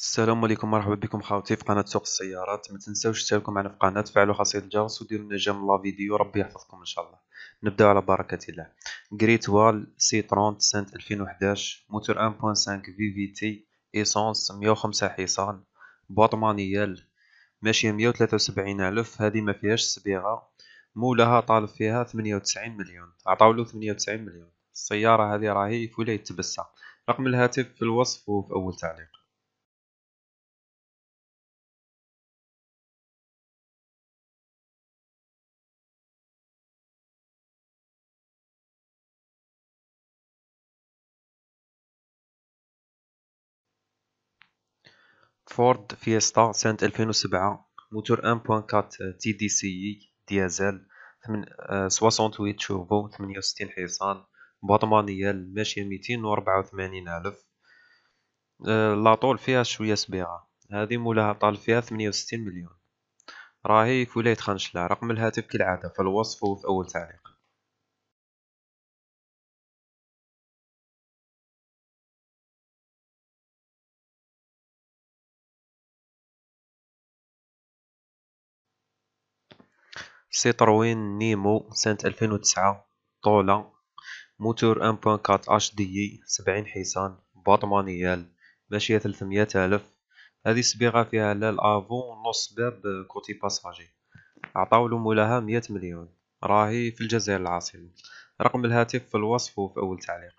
السلام عليكم، مرحبا بكم خاوتي في قناه سوق السيارات. ما تنساوش تشتركوا معنا في القناه، فعلوا خاصيه الجرس وديروا لنا جيم لا فيديو، ربي يحفظكم ان شاء الله. نبداو على بركه الله. غريت وال C30 سنه 2011، موتور 1.5 في في تي، ايسونس 105 حصان، بواط مانيال، ماشيه 173 ألف. هذه ما فيهاش صبيغه، مولاها طالب فيها 98 مليون، عطاو له 98 مليون. السياره هذه راهي فولا يتبسع. رقم الهاتف في الوصف وفي اول تعليق. فورد فيستا سنة 2007، موتور 1.4 تي دي سي ديازل، 68 توربو، 68 حصان، بواط مانيال، ماشية 284 ألف. لاطول فيها شوية سبيغة. هذه مولاها طال فيها 68 مليون، راهي في ولاية خنشلة. رقم الهاتف كالعادة في الوصف وفي أول تعليق. سيتروين نيمو سنة 2009، طولة، موتور 1.4 اش دي، 70 حصان، بواط مانيال، ماشية 300 ألف. هذه صبيغة فيها لا الافون نص باب كوتي باساجي، عطاولو مولاها 100 مليون، راهي في الجزائر العاصمة. رقم الهاتف في الوصف وفي أول تعليق.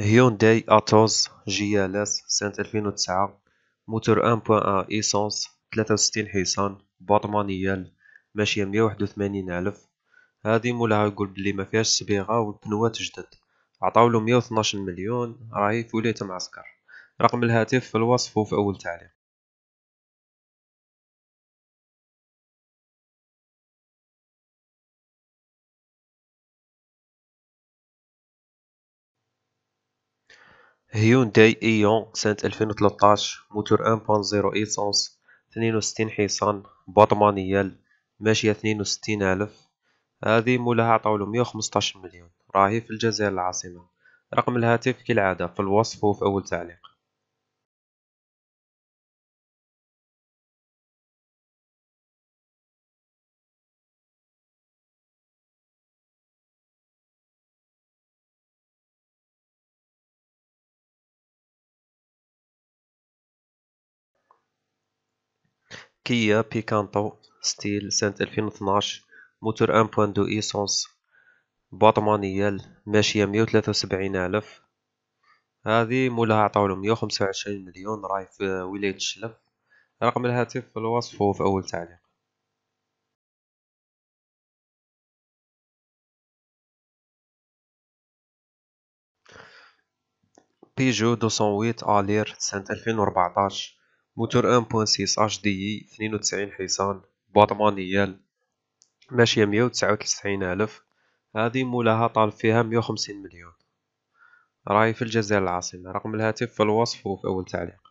هيونداي أتوز جي ال اس سنة 2009، موتور 1.1 ايسونس، 63 حصان، بواط مانيال، ماشية 181 ألف. هذه مولاها يقول بلي ما فيهاش صبيغة والبنوات جدد، عطاولو 112 مليون، راهي في ولاية معسكر. رقم الهاتف في الوصف وفي أول تعليق. هيونداي ايون سنة 2013، موتور 1.0 ايسونس، 62 حصان، بواط مانيال، ماشية 62 ألف. هذه مولاها عطاولو 115 مليون، راهي في الجزائر العاصمة. رقم الهاتف كالعادة في الوصف وفي أول تعليق. كيا بيكانتو ستيل سنة 2012، موتور 1.2 ايسونس، بواط مانيال، ماشية 173 ألف. هذه مولاها عطاولو 125 مليون، راهي في ولاية الشلف. رقم الهاتف في الوصف وفي أول تعليق. بيجو 208 ألير سنة 2014، موتور 1.6 اش دي، 92 حصان، بواط مانيال، ماشية 199 ألف. هذه مولاها طالب فيها 150 مليون، راهي في الجزائر العاصمة. رقم الهاتف في الوصف وفي أول تعليق.